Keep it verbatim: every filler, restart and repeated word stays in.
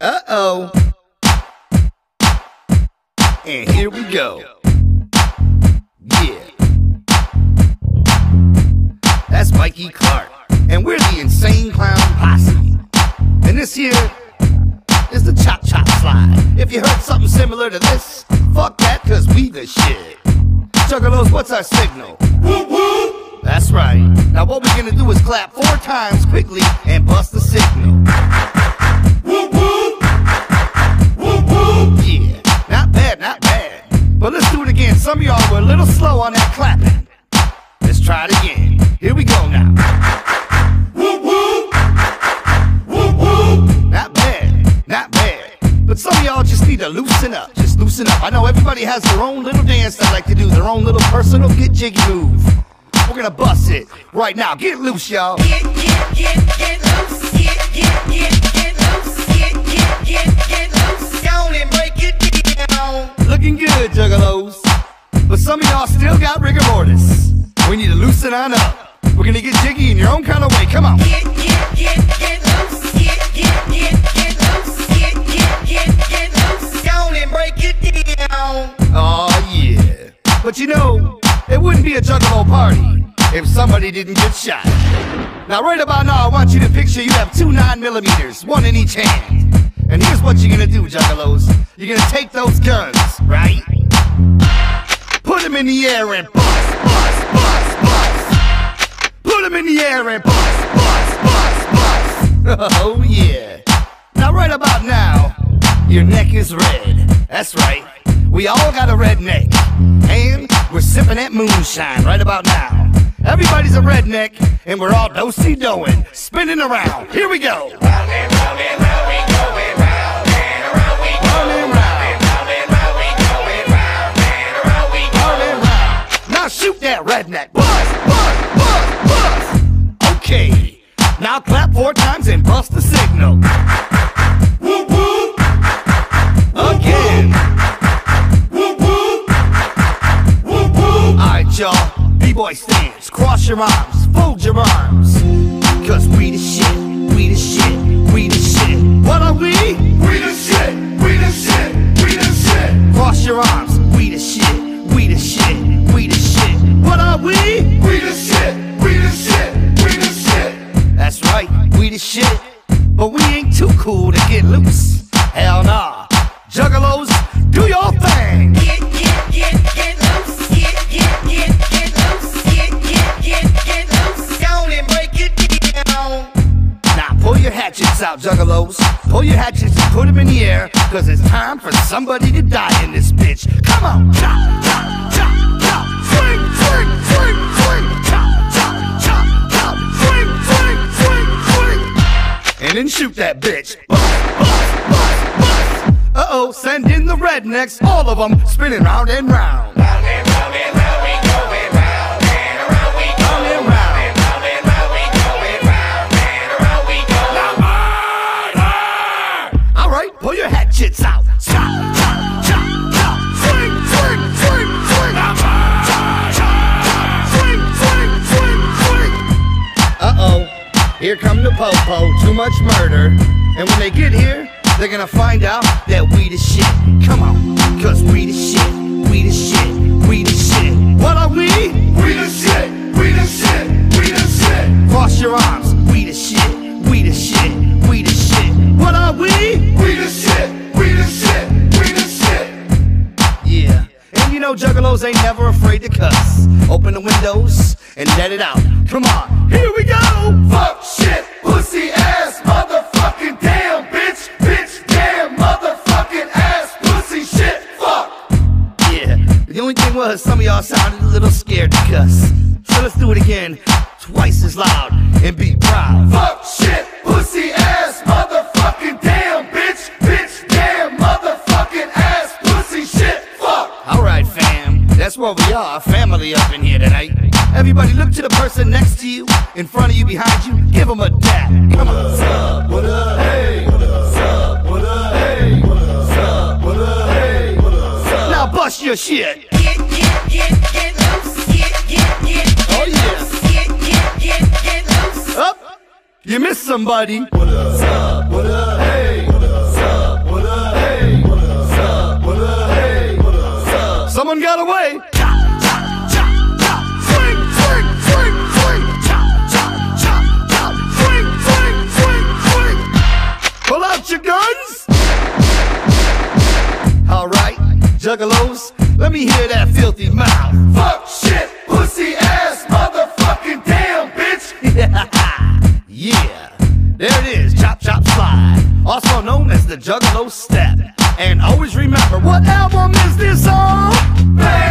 Uh-oh. And here we go. Yeah. That's Mikey Clark. And we're the Insane Clown Posse. And this here is the Chop Chop Slide. If you heard something similar to this, fuck that, cause we the shit. Juggalos, what's our signal? Woo woo! That's right. Now what we're gonna do is clap four times quickly and bust the signal. Woo woo! Woo woo! Yeah, not bad, not bad. But let's do it again. Some of y'all were a little slow on that clapping. Let's try it again. Here we go now. Woo woo! Woo woo! Not bad, not bad. But some of y'all just need to loosen up. Just loosen up. I know everybody has their own little dance they like to do, their own little personal get jiggy move. We're gonna bust it right now. Get loose, y'all. Get, get, get, get loose. Get, get, get, get loose. Get, get, get, get loose. Down and break it down. Looking good, Juggalos. But some of y'all still got rigor mortis. We need to loosen on up. We're gonna get jiggy in your own kind of way. Come on. Get, get, get, get loose. Get, get, get, get loose. Get, get, get, get loose. Down and break it down. Oh yeah. But you know, it wouldn't be a Juggalo party if somebody didn't get shot. Now right about now, I want you to picture you have two nine millimeters, one in each hand. And here's what you're gonna do, Juggalos. You're gonna take those guns, right? Put them in the air and bust, bust, bust, bust. Put 'em in the air and bust, bust, bust, bust. Oh yeah. Now right about now, your neck is red. That's right. We all got a redneck, and we're sipping that moonshine right about now. Everybody's a redneck, and we're all do-si-doing, spinning around. Here we go. Round and round and round we go, and round and around we go. Round and round and round we go, and round and around we go. Round and round. Now shoot that redneck. Bust, bust. Okay, now clap four times and bust the signal. Woo woo! Again. Woo woo! Woo woo! Alright y'all, B-boy stands, cross your arms, fold your arms. Cause we the shit, we the shit, we the shit. What are we? We the shit, we the shit, we the shit. Cross your arms, we the shit, we the shit, we the shit. What are we? We the shit, we the shit. That's right, we the shit, but we ain't too cool to get loose. Hell nah, Juggalos, do your thing. Get, get, get, get loose. Get, get, get, get loose. Get, get, get, get loose. Down and break it down. Now pull your hatchets out, Juggalos. Pull your hatchets and put them in the air, cause it's time for somebody to die in this bitch. Come on, chop, chop, chop, chop. Swing, swing, swing, swing. Chop, chop, chop, chop. Swing, swing. And then shoot that bitch. Bust, bust, bust, bust. Uh-oh, send in the rednecks, all of them spinning round and round. Round and round and round we go, and round and around we go. Round and round and round we go, and round and around we go. Now murder! All right, pull your hatchets out. Chop, chop, chop, chop. Swing, swing, swing, swing. Now murder! Swing, swing, swing, swing. Uh-oh. Here come the po-po, too much murder. And when they get here, they're gonna find out that we the shit. Come on, cause we the shit, we the shit, we the shit. What are we? We the shit, we the shit, we the shit. Cross your arms, we the shit, we the shit, we the shit. What are we? We the shit, we the shit, we the shit. Yeah, and you know Juggalos ain't never afraid to cuss. Open the windows and let it out. Come on, here we go. Fuck, shit, pussy, ass, motherfucking damn, bitch, bitch, damn, motherfucking ass, pussy, shit, fuck. Yeah, the only thing was some of y'all sounded a little scared to cuss. So let's do it again, twice as loud, and be proud. Fuck, shit, pussy, ass, motherfucking damn, bitch, bitch, damn, motherfucking ass, pussy, shit, fuck. Alright fam, that's where we are, family up in here tonight. Everybody look to the person next to you, in front of you, behind you, give them a dap. Come on. What's up, what up, hey, what's up, what up, hey, what's up, what up, hey, what's up. Now bust your shit. Get, get, get, get loose. Get, get, get, get, oh, yeah. Loose. Get, get, get, get loose. Up, you missed somebody. What up, what up, hey, what's up. Juggalos, let me hear that filthy mouth. Fuck, shit, pussy, ass, motherfucking damn, bitch. Yeah, there it is, Chop Chop Slide, also known as the Juggalo Step. And always remember, what album is this on? Bang!